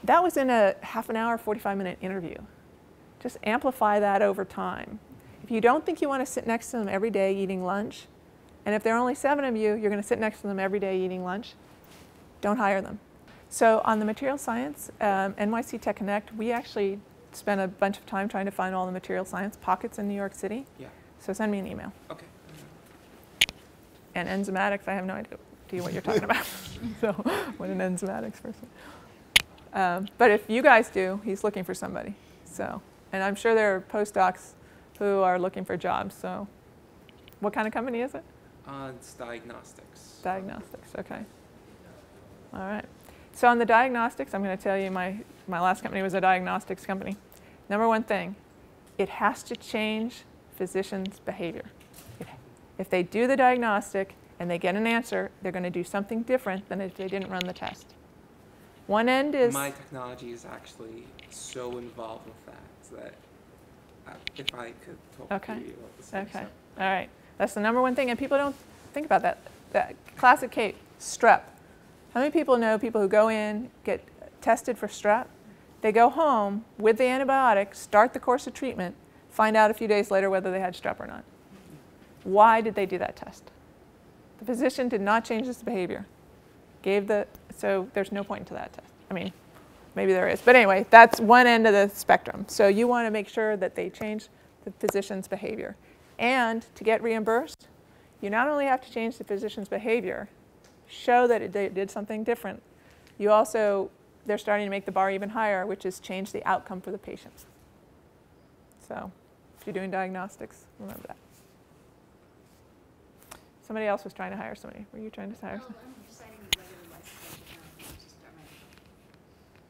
that was in a half an hour, 45-minute interview. Just amplify that over time. If you don't think you want to sit next to them every day eating lunch, and if there are only 7 of you, you're going to sit next to them every day eating lunch, don't hire them. So on the material science, NYC Tech Connect, we actually spent a bunch of time trying to find all the material science pockets in New York City. Yeah. So send me an email. Okay. And enzymatics, I have no idea what you're talking about. So what an enzymatics person. But if you guys do, he's looking for somebody. So, and I'm sure there are postdocs who are looking for jobs. So what kind of company is it? It's diagnostics. Diagnostics, okay. All right. So on the diagnostics, I'm going to tell you my last company was a diagnostics company. Number one thing, it has to change physician's behavior. If they do the diagnostic and they get an answer, they're going to do something different than if they didn't run the test. One end is... My technology is actually so involved with that, if I could talk to you about the same stuff. All right. That's the number one thing, and people don't think about that. That classic case, strep. How many people know people who go in, get tested for strep, They go home with the antibiotic, start the course of treatment, find out a few days later whether they had strep or not. Why did they do that test? The physician did not change this behavior. So there's no point to that test. I mean, maybe there is. But anyway, that's one end of the spectrum. So you want to make sure that they change the physician's behavior. And to get reimbursed, you not only have to change the physician's behavior, show that they did something different. You also, they're starting to make the bar even higher, which is change the outcome for the patient. So if you're doing diagnostics, remember that. Somebody else was trying to hire somebody. Were you trying to hire somebody? No, I'm deciding whether I'd like to start my own.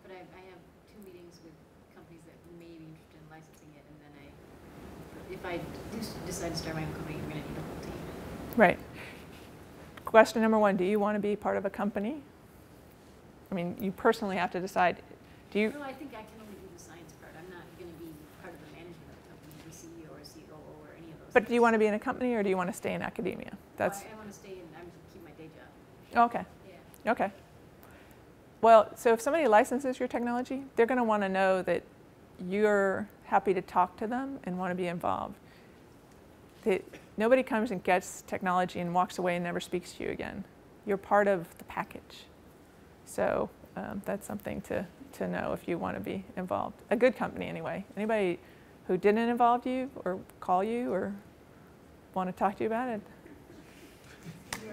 But I have 2 meetings with companies that may be interested in licensing it, and then if I do decide to start my own company, I'm going to need a whole team. Right. Question number 1: do you want to be part of a company? I mean, you personally have to decide. Do you? No, I think I can only do the science part. I'm not going to be part of the management of the company, the CEO or COO or any of those. But do you want to be in a company, or do you want to stay in academia? That's I want to stay in, I'm going to keep my day job. Okay. Yeah. Okay. Well, so if somebody licenses your technology, they're going to want to know that you're happy to talk to them and want to be involved. Nobody comes and gets technology and walks away and never speaks to you again. You're part of the package. So that's something to know if you want to be involved. A good company, anyway. Anybody who didn't involve you or call you or want to talk to you about it,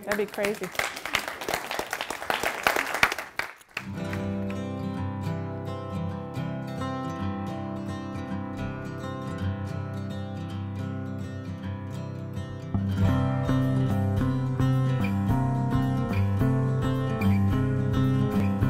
that'd be crazy.